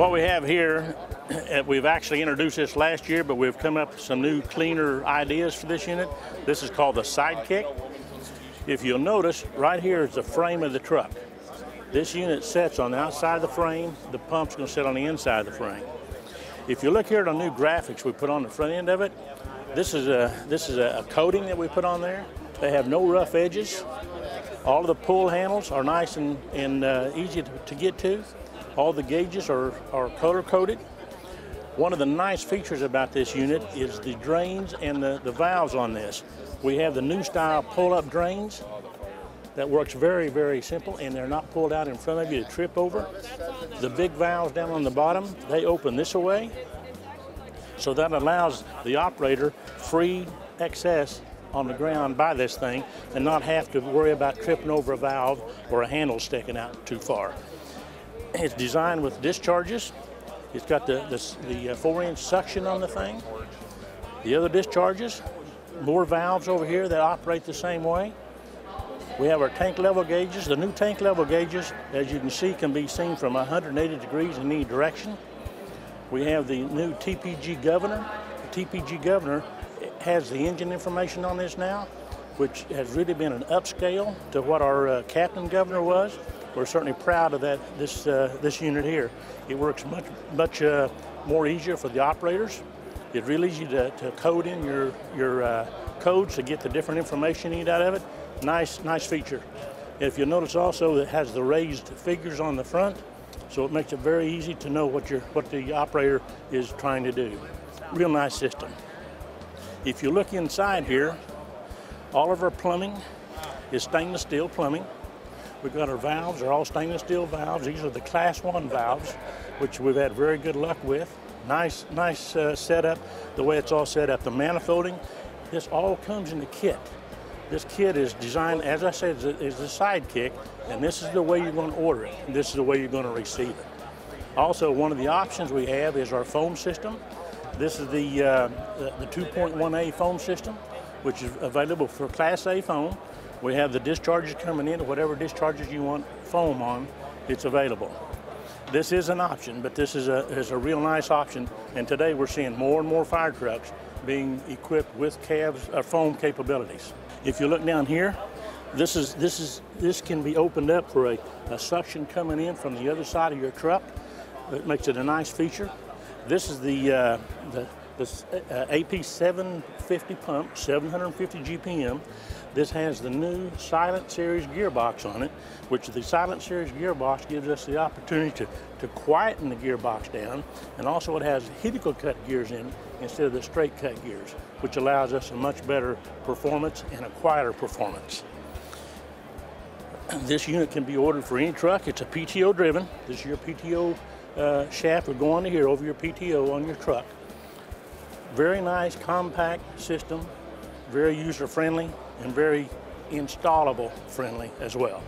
What we have here, we've actually introduced this last year, but we've come up with some new cleaner ideas for this unit. This is called the Sidekick. If you'll notice, right here is the frame of the truck. This unit sits on the outside of the frame. The pump's going to sit on the inside of the frame. If you look here at our new graphics we put on the front end of it, this is a coating that we put on there. They have no rough edges. All of the pull handles are nice and easy to get to. All the gauges are color coded. One of the nice features about this unit is the drains and the valves on this. We have the new style pull-up drains. That works very, very simple, and they're not pulled out in front of you to trip over. The big valves down on the bottom, they open this away. So that allows the operator free access on the ground by this thing and not have to worry about tripping over a valve or a handle sticking out too far. It's designed with discharges. It's got the 4-inch suction on the thing. The other discharges, more valves over here that operate the same way. We have our tank level gauges. The new tank level gauges, as you can see, can be seen from 180 degrees in any direction. We have the new TPG governor. The TPG governor has the engine information on this now, which has really been an upscale to what our captain governor was. We're certainly proud of that. This unit here, it works much more easier for the operators. It's real easy to code in your codes to get the different information you need out of it. Nice feature. If you'll notice also, it has the raised figures on the front, so it makes it very easy to know what the operator is trying to do. Real nice system. If you look inside here, all of our plumbing is stainless steel plumbing. We've got our valves, they're all stainless steel valves. These are the Class One valves, which we've had very good luck with. Nice setup, the way it's all set up. The manifolding, this all comes in the kit. This kit is designed, as I said, is a Sidekick, and this is the way you're going to order it, and this is the way you're going to receive it. Also, one of the options we have is our foam system. This is the 2.1A foam system, which is available for Class A foam. We have the discharges coming in, whatever discharges you want foam on, it's available. This is an option, but this is a real nice option, and today we're seeing more and more fire trucks being equipped with calves or foam capabilities. If you look down here, this can be opened up for a suction coming in from the other side of your truck. It makes it a nice feature. This is the AP 750 pump, 750 GPM. This has the new Silent Series gearbox on it, which the Silent Series gearbox gives us the opportunity to quieten the gearbox down, and also it has helical cut gears in instead of the straight cut gears, which allows us a much better performance and a quieter performance. This unit can be ordered for any truck. It's a PTO driven. This is your PTO shaft would go on to here over your PTO on your truck. Very nice, compact system, very user-friendly, and very installable-friendly as well.